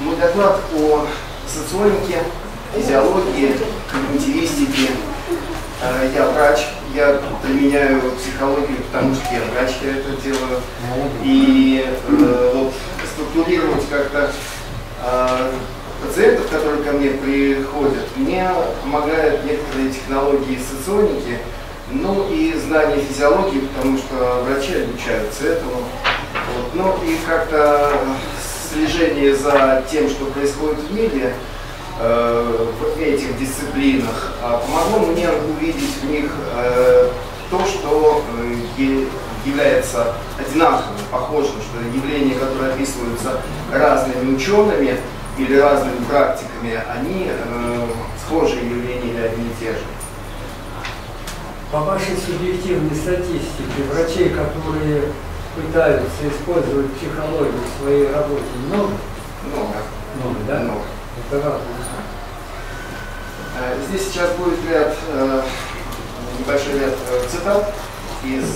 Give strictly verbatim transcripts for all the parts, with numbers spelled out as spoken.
Мой доклад о соционике, физиологии, когнитивистике. Я врач, я применяю психологию, потому что я врач, я это делаю. И э, вот, структурировать как-то э, пациентов, которые ко мне приходят, мне помогают некоторые технологии соционики, ну и знания физиологии, потому что врачи обучаются этому. Вот, ну и как-то слежение за тем, что происходит в мире, э, в этих дисциплинах, помогло мне увидеть в них э, то, что э, является одинаковым, похожим, что явления, которые описываются разными учеными или разными практиками, они э, схожие явления или одни и те же. По вашей субъективной статистике, врачей, которые пытаются использовать психологию в своей работе, много? Много. Много, да? Много. Это важно. Здесь сейчас будет ряд, небольшой ряд цитат из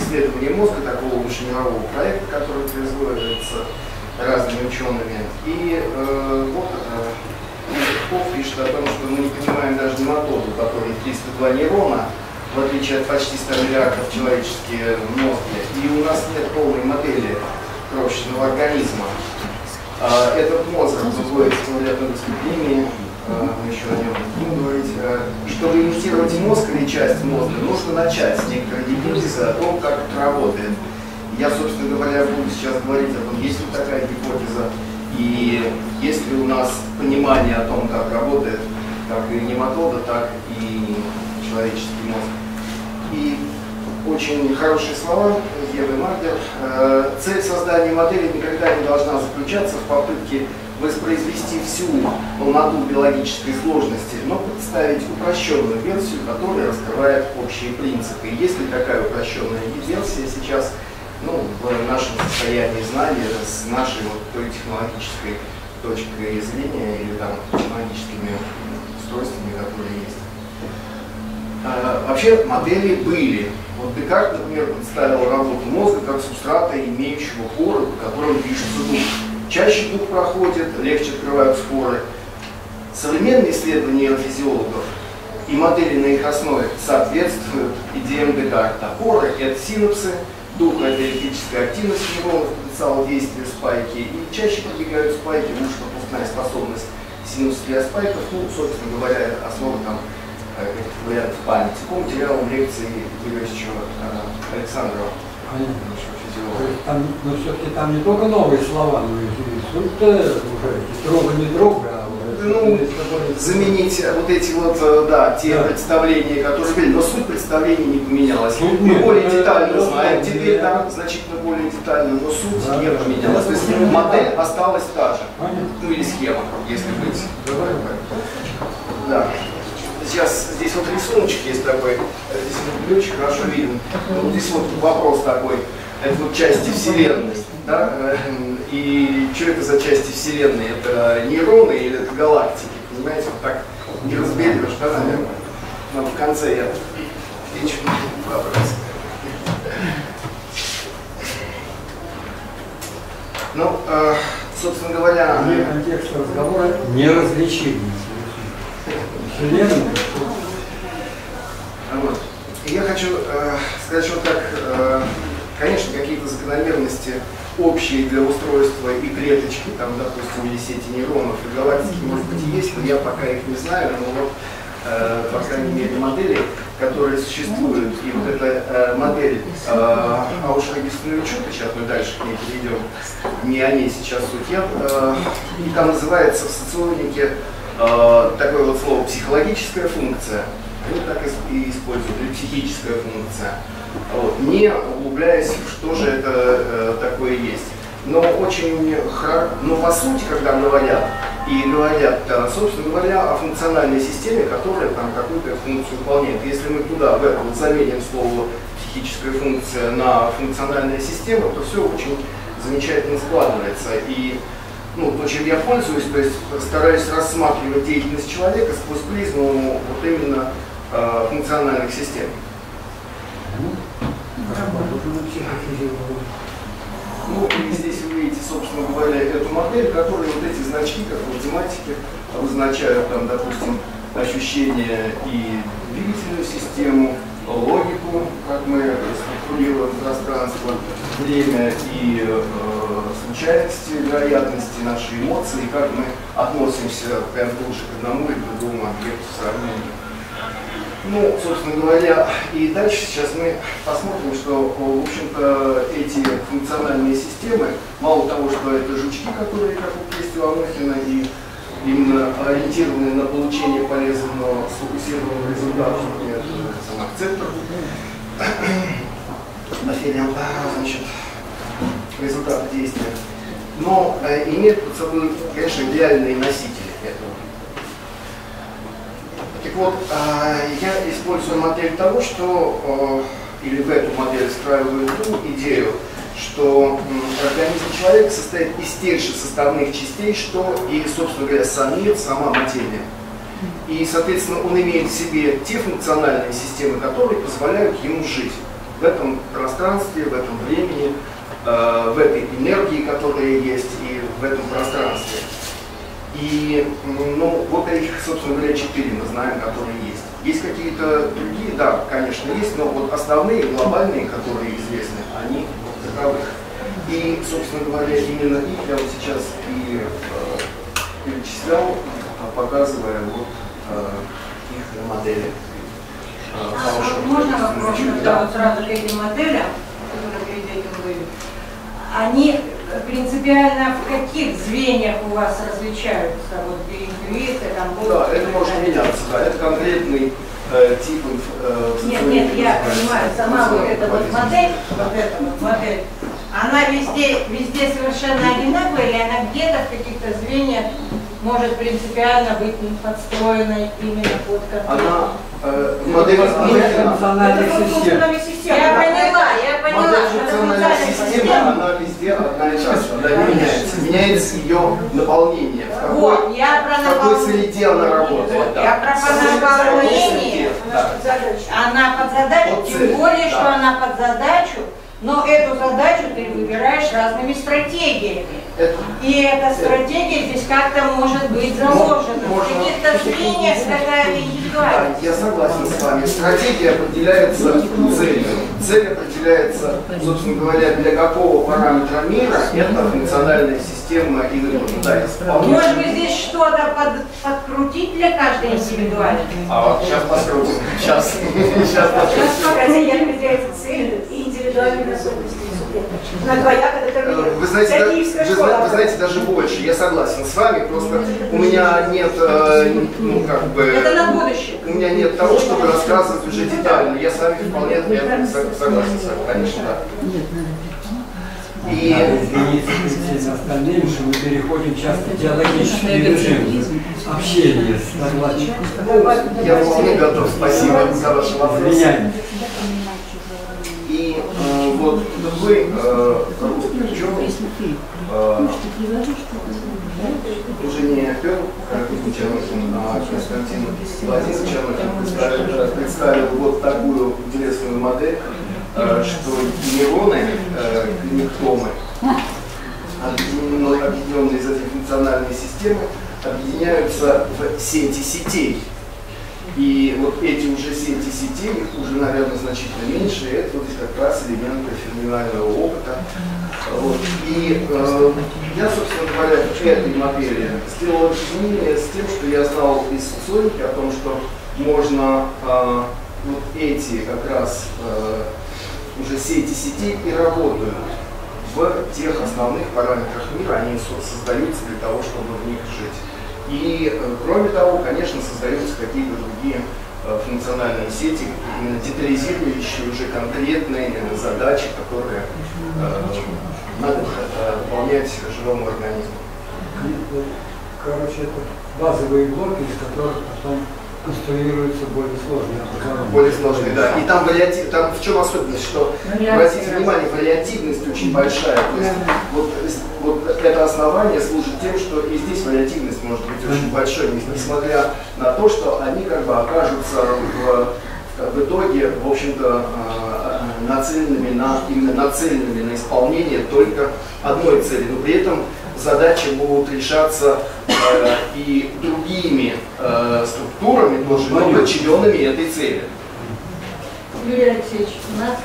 исследований мозга, такого мирового проекта, который производится разными учеными. И вот O'Киф пишет о том, что мы не понимаем даже нематоду, которой триста два нейрона, в отличие от почти ста миллиардов человеческие мозги, и у нас нет полной модели крошечного организма. Этот Мозер вызывает склонятную выступление, мы еще о нем не будем говорить. Чтобы имитировать мозг или часть мозга, нужно начать с некоторой гипотезы о том, как это работает. Я, собственно говоря, буду сейчас говорить о том, есть ли такая гипотеза, и есть ли у нас понимание о том, как работает как и нематода, так и человеческий мозг. И очень хорошие слова Евы Мардер. Цель создания модели никогда не должна заключаться в попытке воспроизвести всю полноту биологической сложности, но представить упрощенную версию, которая раскрывает общие принципы. И если такая упрощенная версия сейчас, ну, в нашем состоянии знания, с нашей вот той технологической точкой зрения или там технологическими устройствами, которые есть. Вообще модели были. Вот Декарт, например, представил работу мозга как субстрата, имеющего поры, по которым движется дух. Чаще дух проходит, легче открываются поры. Современные исследования физиологов и модели на их основе соответствуют идеям Декарта. Поры — это синапсы, дух — это электрическая активность нейронов, потенциал действия спайки, и чаще подвигают спайки, лучше пропускная способность синапс для спайков, ну, собственно говоря, основа там каких-то вариантов памяти. По материалам лекции Юрьевичева Александрова, физиолога. Там, но все-таки там не только новые слова, но и суть-то не друга, а уже... Ну, заменить вот эти вот, да, те да. представления, которые были, но суть представлений не поменялась. Суть Мы нет, более это детально это знаем теперь, да, там значительно более детально, но суть да, не да, поменялась. То есть модель да. осталась та же. Понятно. Ну или схема, если быть. Давай. Да. Сейчас здесь вот рисуночек есть такой, здесь очень хорошо видно. Вот здесь вот вопрос такой, это вот части Вселенной, да? И что это за части Вселенной? Это нейроны или это галактики? Понимаете, вот так не разберешь, да, наверное? Но в конце я отвечу на вопрос. Ну, собственно говоря... Контекст разговора неразличим. Вот. Я хочу э, сказать, что так, э, конечно, какие-то закономерности общие для устройства и клеточки, там, допустим, или сети нейронов и галактики, может быть, и есть, но я пока их не знаю, но вот, э, по крайней мере, модели, которые существуют, и вот эта э, модель э, Аугустинавичуте, сейчас мы дальше к ней перейдем, не о ней сейчас суть, я, э, и там называется в соционике такое вот слово «психологическая функция», они так и используют, или «психическая функция», вот, не углубляясь в что же это э, такое есть. Но очень, но по сути, когда говорят, и говорят, да, собственно говоря, о функциональной системе, которая там какую-то функцию выполняет. Если мы туда, в это, вот, заменим слово «психическая функция» на «функциональная система», то все очень замечательно складывается. И ну, то, чем я пользуюсь, то есть стараюсь рассматривать деятельность человека сквозь призму вот именно э, функциональных систем. Ну, и здесь вы видите собственно говоря, эту модель, которую вот эти значки, как в математике, обозначают, там, допустим, ощущение и двигательную систему, логику, как мы структурируем пространство, время и э, случайности, вероятности, наши эмоции, и как мы относимся прям лучше к одному или к другому объекту в сравнении. Ну, собственно говоря, и дальше сейчас мы посмотрим, что, в общем-то, эти функциональные системы, мало того, что это жучки, которые, как есть у Анохина, и именно ориентированы на получение полезного, сфокусированного результата, например, сам акцептор, значит, результат действия, но имеют под собой, конечно, идеальные носители этого. Так вот, я использую модель того, что, или в эту модель встраиваю ту идею, что организм человека состоит из тех же составных частей, что и, собственно говоря, самир, сама материя. И, соответственно, он имеет в себе те функциональные системы, которые позволяют ему жить в этом пространстве, в этом времени, в этой энергии, которая есть, и в этом пространстве. И ну, вот этих, собственно говоря, четыре мы знаем, которые есть. Есть какие-то другие, да, конечно, есть, но вот основные, глобальные, которые известны, они таковы. И, собственно говоря, именно их я вот сейчас и э, перечислял, показывая вот э, их модели. Э, а можно вопрос, да, вот сразу к этим моделям, которые перед этим были, они принципиально в каких звеньях у вас различаются вот интуиция, там будут... Да, это может меняться, да, это конкретный э, тип... Э, нет, нет, я понимаю, сама вот эта вот модель, вот эта вот модель, она везде, везде совершенно одинаковая, или она где-то в каких-то звеньях может принципиально быть подстроена именно под конкретную... Э, модель функциональной системы. Я поняла, я поняла. Модель функциональной системы, она везде одна и та же, она меняется. Меняется ее наполнение. В какой, вот, я про в какой среде она работает. Да. Я про наполнение. Да. Она под задачу, под тем более, да. что она под задачу. Но эту задачу ты выбираешь разными стратегиями. Это, и эта стратегия это, здесь как-то может быть заложена. В каких-то звеньях какая-то индивидуальность. Да, я согласен с вами. Стратегия определяется целью. Цель определяется, собственно говоря, для какого параметра мира это функциональная система и нужно. Может быть, здесь что-то под, подкрутить для каждой индивидуальности? А вот сейчас подкрутим. Сейчас. Сейчас определяется цель. Вы знаете, да, вы, вы знаете, даже больше, я согласен с вами, просто у меня нет, ну, как бы, это на будущее. У меня нет того, чтобы рассказывать уже детально, я с вами вполне я согласен с вами, конечно, да. И... Извините, остальные, что мы переходим часто в диалогический режим общения с докладчиком. Я вполне готов, спасибо за ваши вопросы. И э, вот вы, э, русский ученый, э, уже не Апертин, а Константин Владимирович представил вот такую интересную модель, э, что нейроны, э, клиниктомы, объединенные из этой функциональной системы, объединяются в сети сетей. И вот эти уже сети сетей, их уже, наверное, значительно меньше, и это вот здесь как раз элементы феноменального опыта. Вот. И э, я, собственно говоря, в этой модели сделал изменения с тем, что я знал из соционики о том, что можно э, вот эти как раз э, уже сети сетей и работают в тех основных параметрах мира, они создаются для того, чтобы в них жить. И, кроме того, конечно, создаются какие-то другие функциональные сети, детализирующие уже конкретные задачи, которые э, надо выполнять живому организму. Короче, это базовые блоки, из которых потом конструируются более сложные. Более сложные, да. И там, вариати... там в чем особенность, что, обратите внимание, вариативность очень большая. То есть, вот, вот это основание служит тем, что и здесь вариативность может быть очень большой, несмотря на то, что они как бы окажутся в, в итоге, в общем-то, нацеленными на, именно нацеленными на исполнение только одной цели. Но при этом задачи будут решаться э, и другими э, структурами, тоже, но подчиненными этой цели. Юрий Алексеевич, у нас...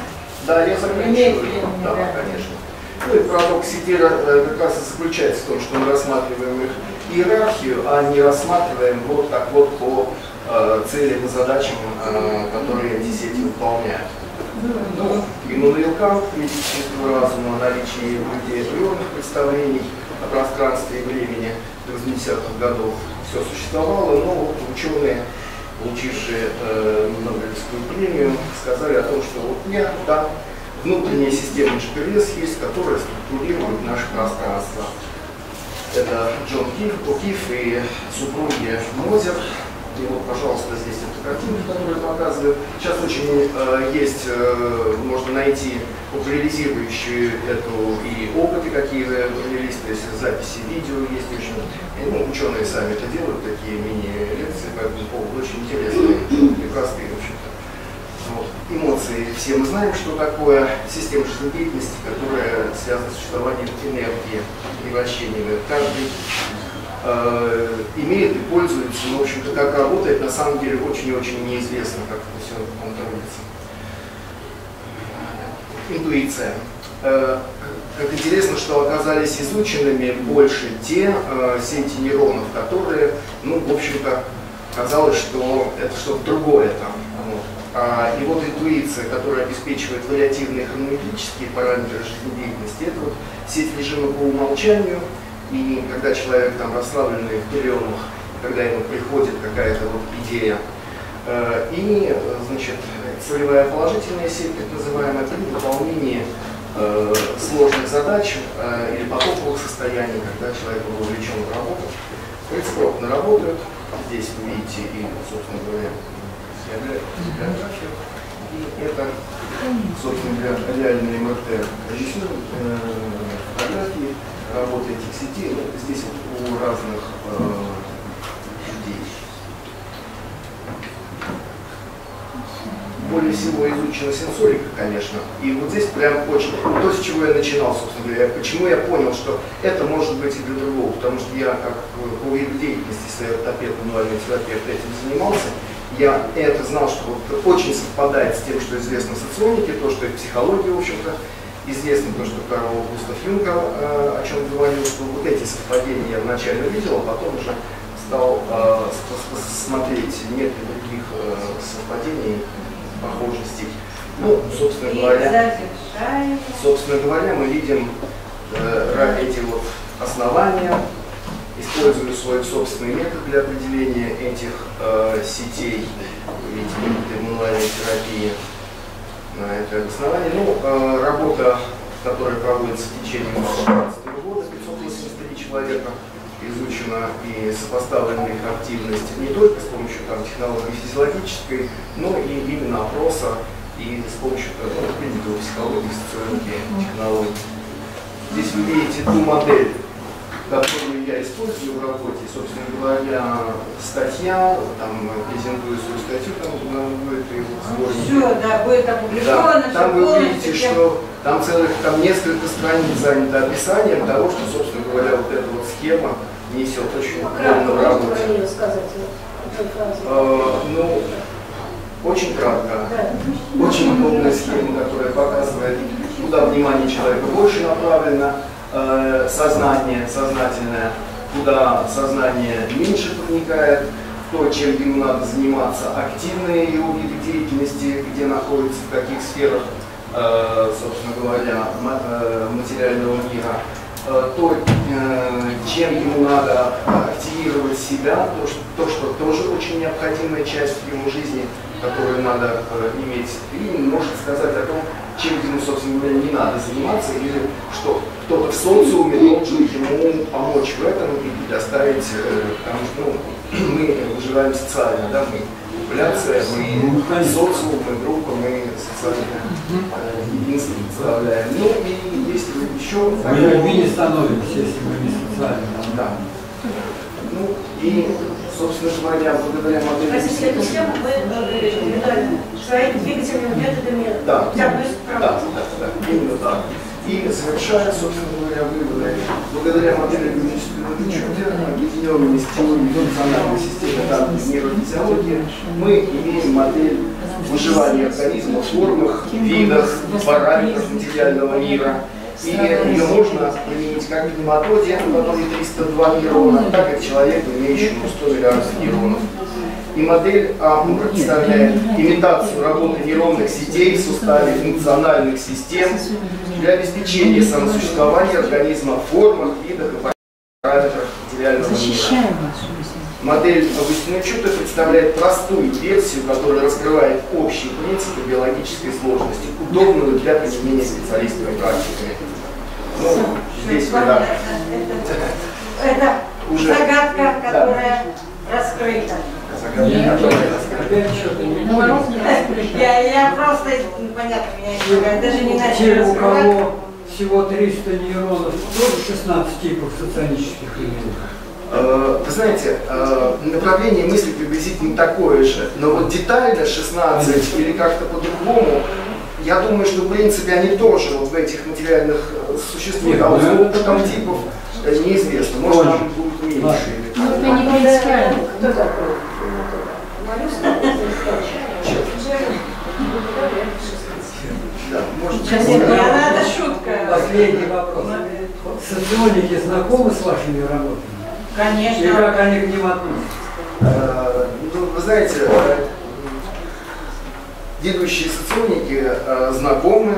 Да, я заканчиваю. Да, да, конечно. Ну и парадокс Сидера как раз и заключается в том, что мы рассматриваем их иерархию, а не рассматриваем вот так вот по э, целям и задачам, э, которые эти сети выполняют. Ну, Иммануил Кант, «Величество разума», «Наличие людей определенных представлений о пространстве и времени» восьмидесятых годов все существовало, но вот ученые, получившие э, Нобелевскую премию, сказали о том, что вот нет, да, внутренняя система Джи Пи Эс есть, которая структурирует наше пространство. Это Джон Кифф, O'Киф и супруги Мозер. И вот, пожалуйста, здесь эта картинка, которую показывают. Сейчас очень э, есть, э, можно найти популяризирующие эту и опыты, какие релизы, то есть записи видео есть очень. И, ну, ученые сами это делают, такие мини-лекции по этому поводу, очень интересные и простые, в общем-то. Вот. Эмоции. Все мы знаем, что такое система жизнедеятельности, которая связана с существованием энергии и вращениями. Каждый э, имеет и пользуется, но, в общем-то, как работает, на самом деле очень и очень неизвестно, как это все контролируется. Интуиция. Э, как интересно, что оказались изученными больше те э, сети нейронов, которые, ну, в общем-то, казалось, что это что-то другое там. И вот интуиция, которая обеспечивает вариативные хронологические параметры жизнедеятельности, это вот сеть режима по умолчанию, и когда человек там расслабленный в приемах, когда ему приходит какая-то вот идея, и, значит, целевая положительная сеть, так называемая, при выполнении сложных задач или потоковых состояний, когда человек был увлечен в работу, рецептивно работают, здесь вы видите и, собственно говоря, и это, собственно говоря, реальный эм эр тэ фотографии работы этих сетей, ну, здесь вот у разных э, людей. Более всего изучена сенсорика, конечно, и вот здесь прям очень, то, с чего я начинал, собственно говоря, почему я понял, что это может быть и для другого, потому что я, как по деятельности своей ортопеда, мануальный терапевт, этим занимался. Я это знал, что очень совпадает с тем, что известно в соционике, то, что и в психологии, в общем-то, известно, то, что Карл Густав Юнг о чем говорил, что вот эти совпадения я вначале видел, а потом уже стал э, смотреть, нет ли других э, совпадений, похожестей. Ну, собственно говоря, собственно говоря, мы видим э, эти вот основания. Использовали свой собственный метод для определения этих э, сетей, видите, методы мануальной терапии на это основании. Ну, э, работа, которая проводится в течение две тысячи шестнадцатого года, пятьсот восемьдесят три человека, изучена и сопоставлена их активность не только с помощью там, технологии физиологической, но и именно опроса и с помощью принятого психологии, социологии, технологии. Здесь вы видите ту модель, которую я использую в работе, собственно говоря, статья, там презентую свою статью, там будет и вот все, да, будет опубликовано. Да, там вы видите, что там целых там несколько страниц занято описанием того, что, собственно говоря, вот эта вот схема несет очень огромную работу. А, ну, очень кратко. Да. Очень полная схема, которая показывает, куда внимание человека больше направлено. Сознание, сознательное, куда сознание меньше проникает, то, чем ему надо заниматься, активные его виды деятельности, где находится, в каких сферах, собственно говоря, материального мира, то, чем ему надо активировать себя, то, что тоже очень необходимая часть его жизни, которую надо иметь, и может сказать о том, чем ему, собственно говоря, не надо заниматься, или что кто-то в социуме должен ему помочь в этом и предоставить, потому что ну, мы выживаем социально, да, мы популяция, мы социум, мы группа, мы социальное единство представляем. Ну и есть еще... Мы не становимся, если мы не социальны. Да. Ну и, собственно говоря, благодаря модели... Простите, эту схему мы благодаря своими двигательными методами... Да. Да, да, да, именно так. И совершая, собственно говоря, выводы, благодаря модели Аугустинавичуте, объединенными с теорией функциональной системы данной нейрофизиологии, мы имеем модель выживания организма в формах, видах, параметрах материального мира. И ее можно применить как в нематоде в одном триста два нейрона, так и в человеке, имеющем сто миллиардов нейронов. И модель АМУ представляет имитацию работы нейронных сетей в суставе функциональных систем для обеспечения самосуществования организма в формах, видах и параметрах материального мира. Модель Аугустинавичуте представляет простую версию, которая раскрывает общие принципы биологической сложности, удобную для применения специалистами практиками. Ну, здесь вы, да. Это уже загадка, которая да. раскрыта. Загадка, я, которая раскрыта. Я, я просто, понятно, меня даже не начали раскрывать. Те, у кого всего триста нейронов, тоже шестнадцать типов соционических элементов. Вы знаете, направление мысли приблизительно такое же, но вот детально шестнадцать или как-то по-другому, я думаю, что в принципе они тоже вот в этих материальных существуют, а вот там типов неизвестно, может там будут меньше. Последний вопрос. Соционики знакомы с вашими работами? Конечно. И как они к ним относятся? Ну, вы знаете, ведущие соционики знакомы,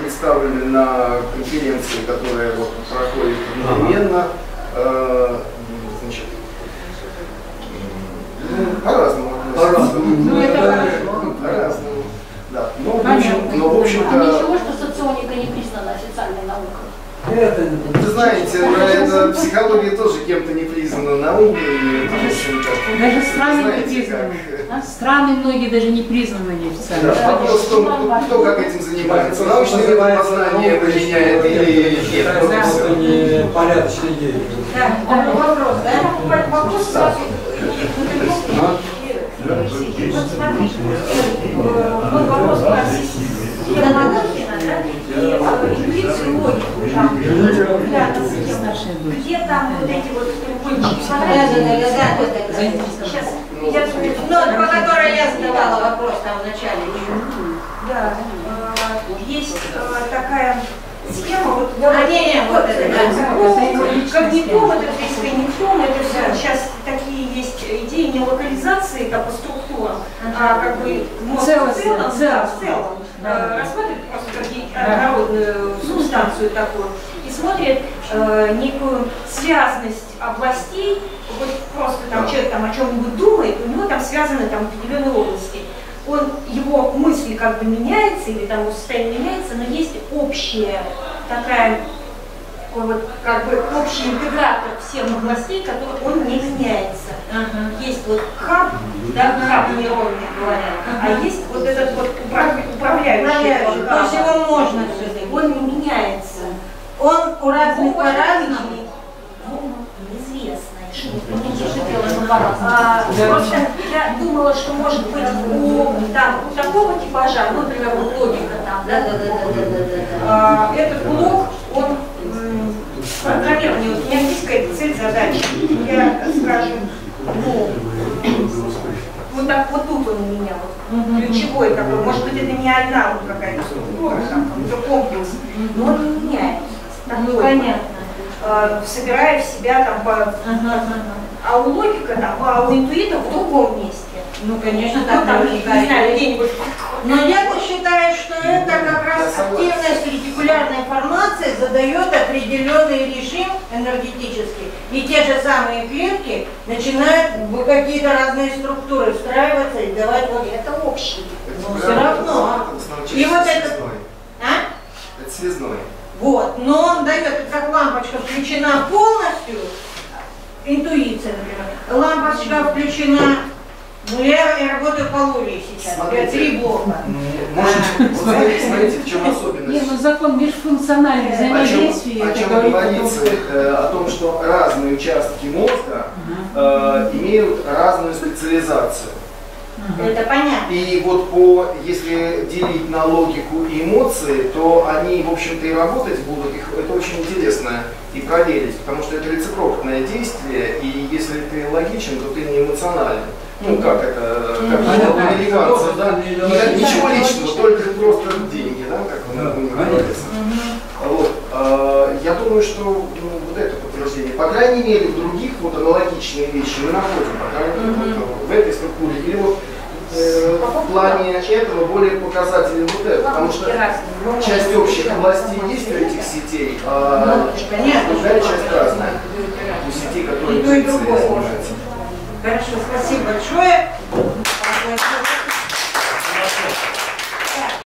представлены на конференции, которая вот проходит одновременно. Ага. Значит, по-разному относятся. По-разному. Ну, это по-разному. По-разному. Да. Но, в общем-то... Общем а ничего, что соционика не признана официальной наукой? Это, вы знаете, это психология тоже кем-то не признана наукой. Даже страны не признаны. Страны многие даже не признаны неофициально. Да, вопрос в том, кто, кто как этим занимается. Научное познание применяет или нет. Это не порядочный день. Да, вопрос, да? Вопрос сразу. Вот смотрите, вот вопрос про интуицию, логику, где там вот эти вот треугольники, сейчас, ну, по которой я задавала вопрос там в начале, да, есть такая схема, вот, вот это, когнитом, это дискогнитом, это все, сейчас такие есть идеи не локализации, как по структурам, а как бы в целом, в целом. Да. Рассматривают просто как однородную да. субстанцию такую и смотрят э, некую связность областей, вот просто там да. человек там, о чем-нибудь думает, у него там связаны там, определенные области. Он, его мысли как бы меняются или там его состояние меняется, но есть общая такая, вот, как бы общий интегратор всех областей, который он не меняется. Ага. Есть вот хаб, да, хаб нейронный, говорят, ага. а есть вот этот вот управляющий. То есть его можно все-таки, он не меняется. Он у разных по-разному, ну, неизвестно. А, просто я думала, что может быть у, там, у такого типажа, ну, например, вот логика там, да, да, да, да, да, да, а, этот блок, он контролирование, у меня есть какая-то цель, задача. Я, скажем, ну, вот так вот тут он у меня, вот, ключевой такой, может быть, это не одна вот какая-то структура, там, какой-то комплекс, но он не меняется. Ну, понятно. А, собирая в себя там по... Ага, ага. А у логика там, а у интуита в другом месте. Ну, конечно, так, там, не знаю, где-нибудь. Но я считаю, что это как раз активность ретикулярной формации задает определенный режим энергетический. И те же самые клетки начинают какие-то разные структуры встраиваться и давать вот это общее. Но все равно. И вот это... А? Это связной. Вот, но он дает, как лампочка включена полностью, интуиция, например, лампочка включена... Ну, я, я работаю по луре сейчас, смотрите, я три блока. Ну, смотрите, смотрите, в чем особенность. Нет, ну закон межфункциональных взаимодействий. О чем говорится, о том, что разные участки мозга имеют разную специализацию. Uh-huh. Это понятно. И вот по, если делить на логику и эмоции, то они, в общем-то, и работать будут. Их, это очень интересно и проверить, потому что это рецепрокное действие, и если ты логичен, то ты не эмоционален. Ну как это, как американцы, да? Ничего личного, только просто деньги, да, как он говорится. Вот. Я думаю, что вот это подтверждение, по крайней мере, в других вот аналогичные вещи мы находим, по крайней мере, в этой структуре. Или вот в плане этого более показателен вот это, потому что часть общих властей есть у этих сетей, а другая часть разная у сетей, которые...